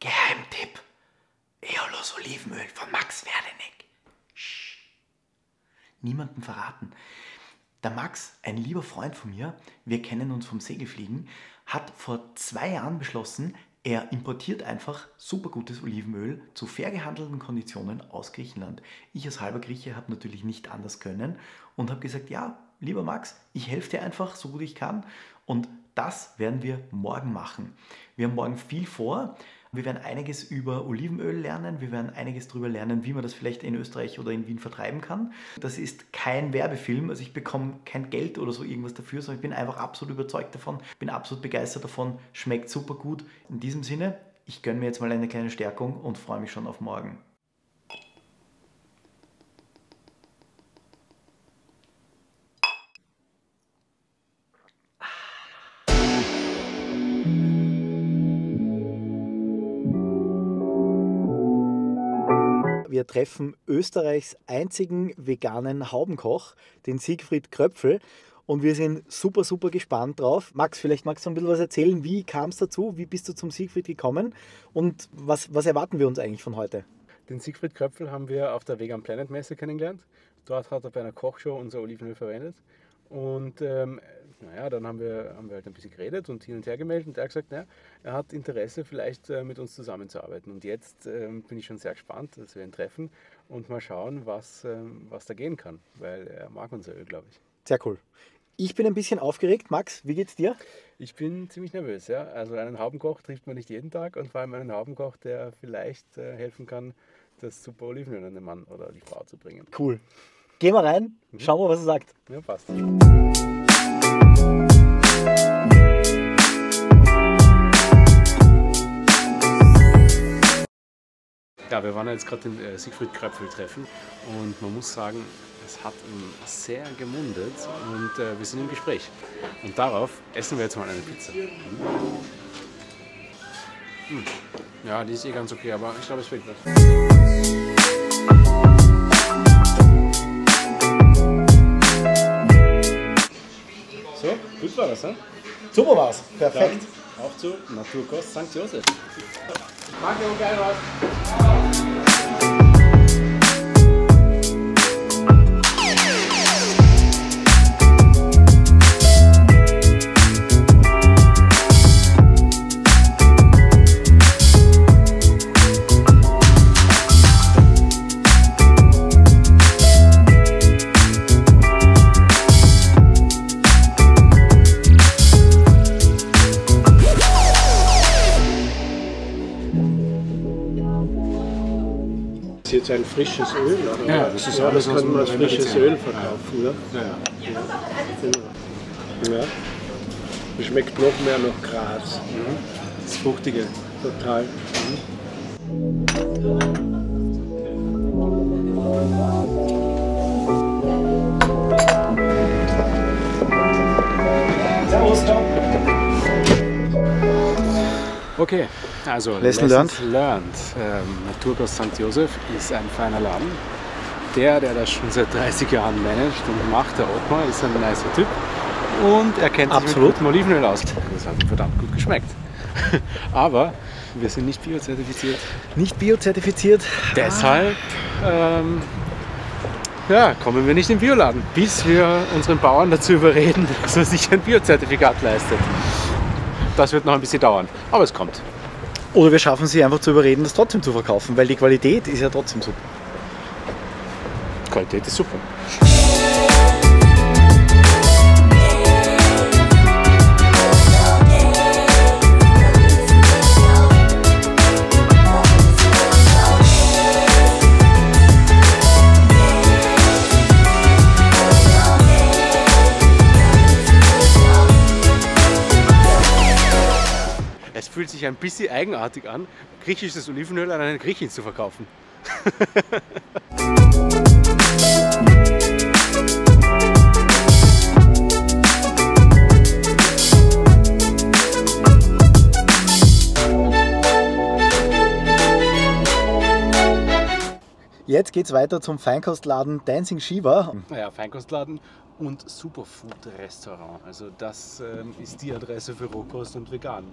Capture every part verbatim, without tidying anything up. Geheimtipp: Aiolos-Olivenöl von Max Werdenigg. Shh. Niemandem verraten. Der Max, ein lieber Freund von mir, wir kennen uns vom Segelfliegen, hat vor zwei Jahren beschlossen, er importiert einfach super gutes Olivenöl zu fair gehandelten Konditionen aus Griechenland. Ich als halber Grieche habe natürlich nicht anders können und habe gesagt, ja, lieber Max, ich helfe dir einfach so gut ich kann, und das werden wir morgen machen. Wir haben morgen viel vor. Wir werden einiges über Olivenöl lernen, wir werden einiges darüber lernen, wie man das vielleicht in Österreich oder in Wien vertreiben kann. Das ist kein Werbefilm, also ich bekomme kein Geld oder so irgendwas dafür, sondern ich bin einfach absolut überzeugt davon, bin absolut begeistert davon, schmeckt super gut. In diesem Sinne, ich gönne mir jetzt mal eine kleine Stärkung und freue mich schon auf morgen. Wir treffen Österreichs einzigen veganen Haubenkoch, den Siegfried Kröpfl, und wir sind super, super gespannt drauf. Max, vielleicht magst du ein bisschen was erzählen, wie kam es dazu, wie bist du zum Siegfried gekommen und was, was erwarten wir uns eigentlich von heute? Den Siegfried Kröpfl haben wir auf der Vegan Planet Messe kennengelernt. Dort hat er bei einer Kochshow unser Olivenöl verwendet und ähm, naja, dann haben wir, haben wir halt ein bisschen geredet und hin und her gemeldet, und er hat gesagt, naja, er hat Interesse, vielleicht äh, mit uns zusammenzuarbeiten. Und jetzt ähm, bin ich schon sehr gespannt, dass wir ihn treffen und mal schauen, was, ähm, was da gehen kann, weil er mag unser Öl, glaube ich. Sehr cool. Ich bin ein bisschen aufgeregt. Max, wie geht's dir? Ich bin ziemlich nervös, ja. Also einen Haubenkoch trifft man nicht jeden Tag, und vor allem einen Haubenkoch, der vielleicht äh, helfen kann, das super Olivenöl an den Mann oder die Frau zu bringen. Cool. Gehen wir rein, mhm. Schauen wir, was er sagt. Ja, passt. Ja, wir waren jetzt gerade den äh, Siegfried Kröpfl treffen, und man muss sagen, es hat ihm sehr gemundet, und äh, wir sind im Gespräch. Und darauf essen wir jetzt mal eine Pizza. Hm. Ja, die ist eh ganz okay, aber ich glaube, es fehlt was. So, gut war das, ne? Super war's, perfekt. Dann auf zu Naturkost Sankt Josef. Danke und geil was. Das ist jetzt ein frisches Öl, oder? Ja, das ist ja alles, was man als frisches Öl verkaufen, ne? Ja, ja. Genau. Ja. Das schmeckt noch mehr nach Gras. Mhm. Das Fruchtige. Total. Servus, Tom. Okay. Also, Lesson learned. learned. Ähm, Naturkost Sankt Josef ist ein feiner Laden. Der, der das schon seit dreißig Jahren managt und macht, der Otmar, ist ein nicer Typ. Und er kennt sich mit gutem Olivenöl aus. Das hat verdammt gut geschmeckt. Aber wir sind nicht biozertifiziert. Nicht biozertifiziert. Deshalb ähm, ja, kommen wir nicht in den Bioladen, bis wir unseren Bauern dazu überreden, dass er sich ein Biozertifikat leistet. Das wird noch ein bisschen dauern, aber es kommt. Oder wir schaffen sie einfach zu überreden, das trotzdem zu verkaufen, weil die Qualität ist ja trotzdem super. Qualität ist super. Fühlt sich ein bisschen eigenartig an, griechisches Olivenöl an einen Griechen zu verkaufen. Jetzt geht's weiter zum Feinkostladen Dancing Shiva. Naja, Feinkostladen und Superfood-Restaurant. Also das ähm, ist die Adresse für Rohkost und Vegan.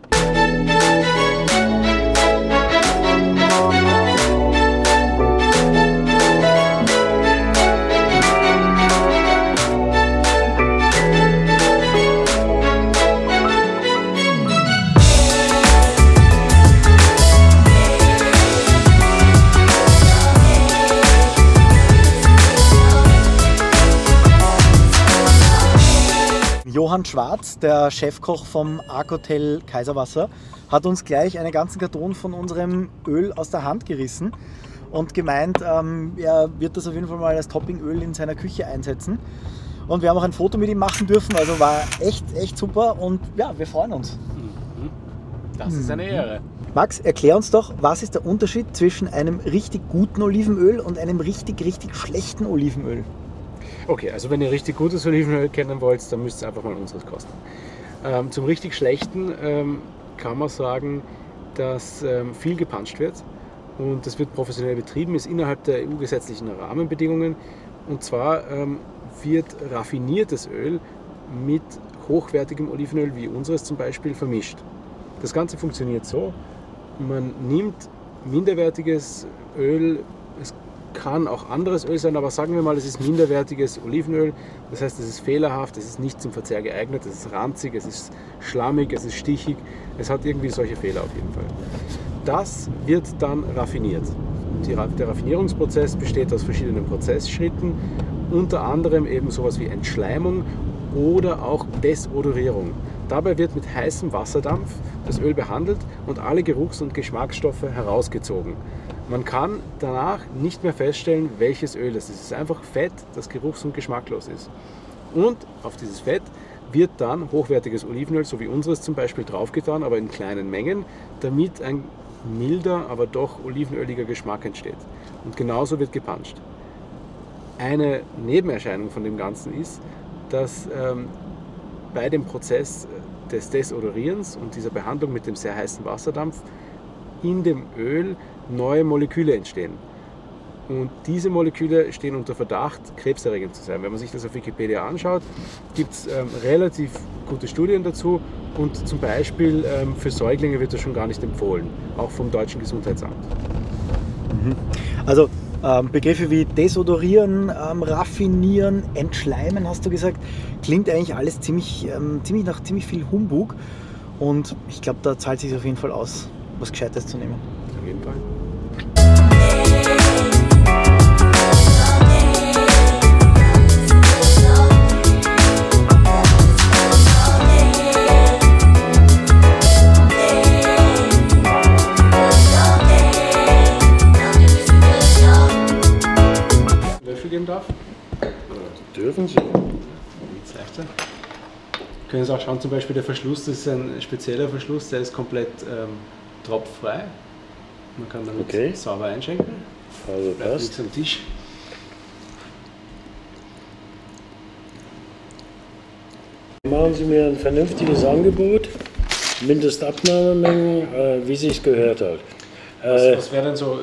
Schwarz, der Chefkoch vom Arcotel Kaiserwasser, hat uns gleich einen ganzen Karton von unserem Öl aus der Hand gerissen und gemeint, ähm, er wird das auf jeden Fall mal als Toppingöl in seiner Küche einsetzen. Und wir haben auch ein Foto mit ihm machen dürfen, also war echt, echt super und ja, wir freuen uns. Das ist eine Ehre. Max, erklär uns doch, was ist der Unterschied zwischen einem richtig guten Olivenöl und einem richtig, richtig schlechten Olivenöl? Okay, also wenn ihr richtig gutes Olivenöl kennen wollt, dann müsst ihr einfach mal unseres kosten. Ähm, zum richtig schlechten ähm, kann man sagen, dass ähm, viel gepanscht wird und das wird professionell betrieben, ist innerhalb der E U-gesetzlichen Rahmenbedingungen und zwar ähm, wird raffiniertes Öl mit hochwertigem Olivenöl wie unseres zum Beispiel vermischt. Das Ganze funktioniert so, man nimmt minderwertiges Öl, es kann auch anderes Öl sein, aber sagen wir mal, es ist minderwertiges Olivenöl, das heißt, es ist fehlerhaft, es ist nicht zum Verzehr geeignet, es ist ranzig, es ist schlammig, es ist stichig, es hat irgendwie solche Fehler auf jeden Fall. Das wird dann raffiniert. Die, der Raffinierungsprozess besteht aus verschiedenen Prozessschritten, unter anderem eben sowas wie Entschleimung oder auch Desodorierung. Dabei wird mit heißem Wasserdampf das Öl behandelt und alle Geruchs- und Geschmacksstoffe herausgezogen. Man kann danach nicht mehr feststellen, welches Öl es ist. Es ist einfach Fett, das geruchs- und geschmacklos ist. Und auf dieses Fett wird dann hochwertiges Olivenöl, so wie unseres zum Beispiel, draufgetan, aber in kleinen Mengen, damit ein milder, aber doch olivenöliger Geschmack entsteht. Und genauso wird gepanscht. Eine Nebenerscheinung von dem Ganzen ist, dass ähm, bei dem Prozess des Desodorierens und dieser Behandlung mit dem sehr heißen Wasserdampf in dem Öl neue Moleküle entstehen. Und diese Moleküle stehen unter Verdacht, krebserregend zu sein. Wenn man sich das auf Wikipedia anschaut, gibt es ähm, relativ gute Studien dazu und zum Beispiel ähm, für Säuglinge wird das schon gar nicht empfohlen, auch vom deutschen Gesundheitsamt. Also ähm, Begriffe wie Desodorieren, ähm, Raffinieren, Entschleimen, hast du gesagt, klingt eigentlich alles ziemlich, ähm, ziemlich nach ziemlich viel Humbug und ich glaube, da zahlt es sich auf jeden Fall aus, was Gescheites zu nehmen. Auf jeden Fall. Löffel geben darf? Dürfen Sie. Können Sie auch schauen, zum Beispiel der Verschluss, das ist ein spezieller Verschluss, der ist komplett ähm, tropffrei. Man kann damit okay. sauber einschenken. Also bleibt passt. Nichts am Tisch. Machen Sie mir ein vernünftiges Angebot, Mindestabnahmemengen, äh, wie sich gehört hat. Äh, was was wäre denn so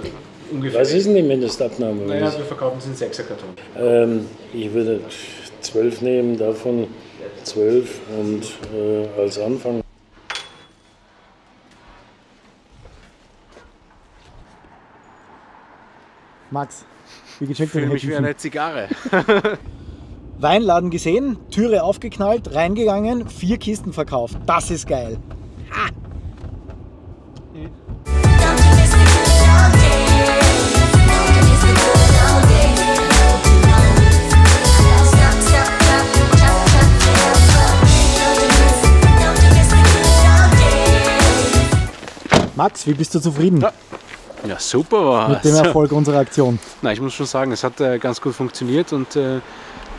ungefähr? Was ist denn die Mindestabnahme? Naja, wir verkaufen es in sechser Karton. Ähm, ich würde zwölf nehmen, davon zwölf und äh, als Anfang. Max, wie gecheckt? Ich fühle mich wie eine Zigarre. Weinladen gesehen, Türe aufgeknallt, reingegangen, vier Kisten verkauft. Das ist geil. Ha! Max, wie bist du zufrieden? Ja. Ja, super war mit dem Erfolg unserer Aktion. Nein, ich muss schon sagen, es hat äh, ganz gut funktioniert und äh,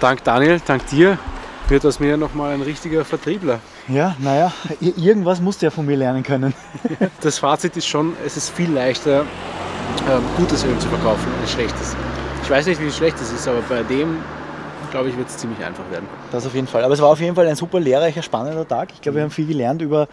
dank Daniel, dank dir, wird aus mir nochmal ein richtiger Vertriebler. Ja, naja, irgendwas musst du ja von mir lernen können. Das Fazit ist schon, es ist viel leichter, äh, gutes Öl zu verkaufen als schlechtes. Ich weiß nicht, wie schlecht es ist, aber bei dem, glaube ich, wird es ziemlich einfach werden. Das auf jeden Fall. Aber es war auf jeden Fall ein super lehrreicher, spannender Tag. Ich glaube, wir haben viel gelernt über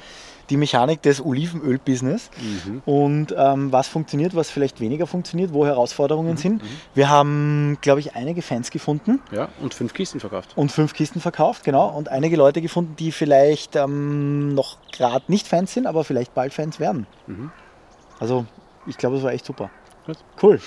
die Mechanik des Olivenöl-Business mhm. und ähm, was funktioniert, was vielleicht weniger funktioniert, wo Herausforderungen mhm. sind. Mhm. Wir haben, glaube ich, einige Fans gefunden. Ja, und fünf Kisten verkauft. Und fünf Kisten verkauft, genau. Und einige Leute gefunden, die vielleicht ähm, noch gerade nicht Fans sind, aber vielleicht bald Fans werden. Mhm. Also ich glaube, es war echt super. Cool.